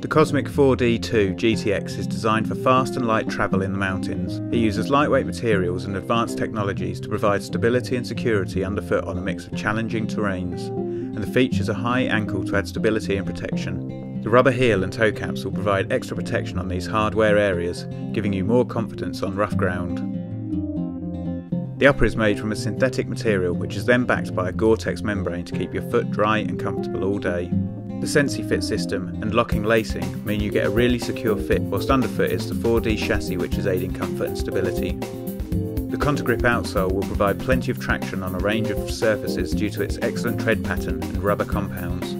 The Cosmic 4D2 GTX is designed for fast and light travel in the mountains. It uses lightweight materials and advanced technologies to provide stability and security underfoot on a mix of challenging terrains, and the features a high ankle to add stability and protection. The rubber heel and toe caps will provide extra protection on these hard wear areas, giving you more confidence on rough ground. The upper is made from a synthetic material which is then backed by a Gore-Tex membrane to keep your foot dry and comfortable all day. The SensiFit system and locking lacing mean you get a really secure fit, whilst underfoot is the 4D chassis which is aiding comfort and stability. The Contagrip outsole will provide plenty of traction on a range of surfaces due to its excellent tread pattern and rubber compounds.